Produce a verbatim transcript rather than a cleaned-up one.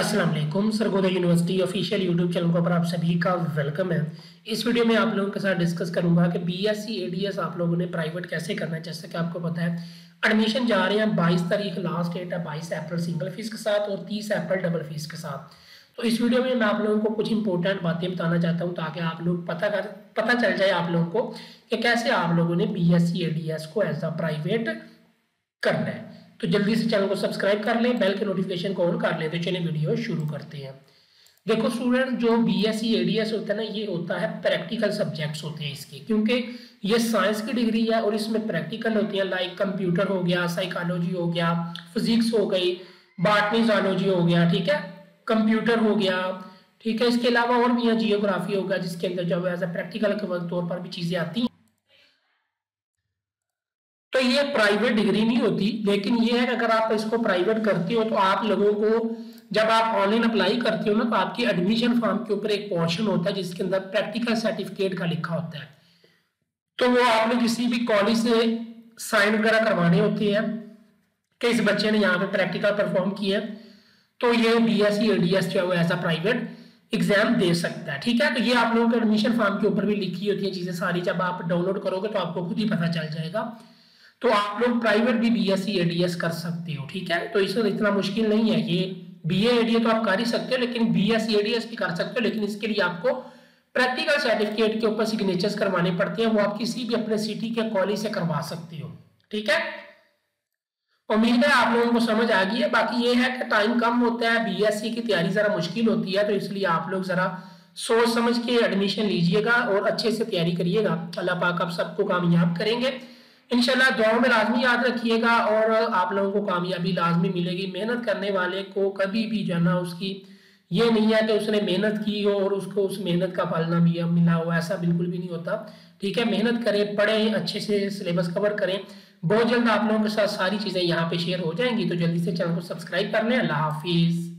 अस्सलाम वालेकुम। Sargodha university official YouTube channel पर आप सभी का वेलकम है। इस वीडियो में आप लोगों के साथ डिस्कस करूंगा कि बीएससी एडीएस आप लोगों ने प्राइवेट कैसे करना है। जैसे कि आपको पता है एडमिशन जा रहे हैं बाईस तारीख लास्ट डेट है, बाईस अप्रैल सिंगल फीस के साथ और तीस अप्रैल डबल फीस के साथ। तो इस वीडियो में मैं आप लोगों को कुछ इंपॉर्टेंट बातें बताना चाहता हूं ताकि आप लोग पता कर पता चल जाए आप लोगों को कि कैसे आप लोगों ने बीएससी एडीएस को एज अ प्राइवेट करना है। तो जल्दी से चैनल को सब्सक्राइब कर लें, बेल के नोटिफिकेशन को ऑन कर लें। तो चलिए वीडियो शुरू करते हैं। देखो स्टूडेंट, जो बीएससी एडीएस होता है ना, ये होता है प्रैक्टिकल सब्जेक्ट्स होते हैं इसके, क्योंकि ये साइंस की डिग्री है और इसमें प्रैक्टिकल होती है। लाइक कंप्यूटर हो गया, साइकोलॉजी हो गया, फिजिक्स हो गई, बॉटनी जूलॉजी हो गया, ठीक है, कंप्यूटर हो गया, ठीक है। इसके अलावा और भी जियोग्राफी होगा जिसके अंदर जो एज ए प्रैक्टिकल के तौर पर भी चीजें आती हैं। तो ये प्राइवेट डिग्री नहीं होती, लेकिन ये है कि अगर आप इसको प्राइवेट करते हो तो आप लोगों को जब आप ऑनलाइन अप्लाई करते हो ना, तो आपकी एडमिशन फॉर्म के ऊपर एक पोर्शन होता है जिसके अंदर प्रैक्टिकल सर्टिफिकेट का लिखा होता है। तो वो आपने किसी भी कॉलेज से साइन वगैरह करवाने होते हैं कि इस बच्चे ने यहाँ पे प्रैक्टिकल परफॉर्म किया है, तो ये बीएससी एडीएस जो है वो एज अ प्राइवेट एग्जाम दे सकता है, ठीक है। तो ये आप लोगों के एडमिशन फॉर्म के ऊपर भी लिखी होती है चीजें सारी, जब आप डाउनलोड करोगे तो आपको खुद ही पता चल जाएगा। तो आप लोग प्राइवेट भी बीएससी एडीएस कर सकते हो, ठीक है। तो इसमें इतना मुश्किल नहीं है। ये बीए एडीएस तो आप कर ही सकते हो, लेकिन बीएससी एडीएस भी कर सकते हो, लेकिन इसके लिए आपको प्रैक्टिकल सर्टिफिकेट के ऊपर सिग्नेचर्स करवाने पड़ते हैं। वो आप किसी भी अपने सिटी के कॉलेज से करवा सकते हो, ठीक है। उम्मीद है आप लोगों को समझ आ गई है। बाकी ये है कि टाइम कम होता है, बीएससी की तैयारी जरा मुश्किल होती है, तो इसलिए आप लोग जरा सोच समझ के एडमिशन लीजिएगा और अच्छे से तैयारी करिएगा। अल्लाह पाक आप सबको कामयाब करेंगे इंशाल्लाह। दुआओं में लाजमी याद रखिएगा और आप लोगों को कामयाबी लाजमी मिलेगी। मेहनत करने वाले को कभी भी जो है ना, उसकी ये नहीं है कि उसने मेहनत की हो और उसको उस मेहनत का फल ना भी मिला हो, ऐसा बिल्कुल भी नहीं होता, ठीक है। मेहनत करें, पढ़ें, अच्छे से सिलेबस कवर करें। बहुत जल्द आप लोगों के साथ सारी चीज़ें यहाँ पे शेयर हो जाएंगी। तो जल्दी से चैनल को सब्सक्राइब कर लें। अल्लाह हाफिज़।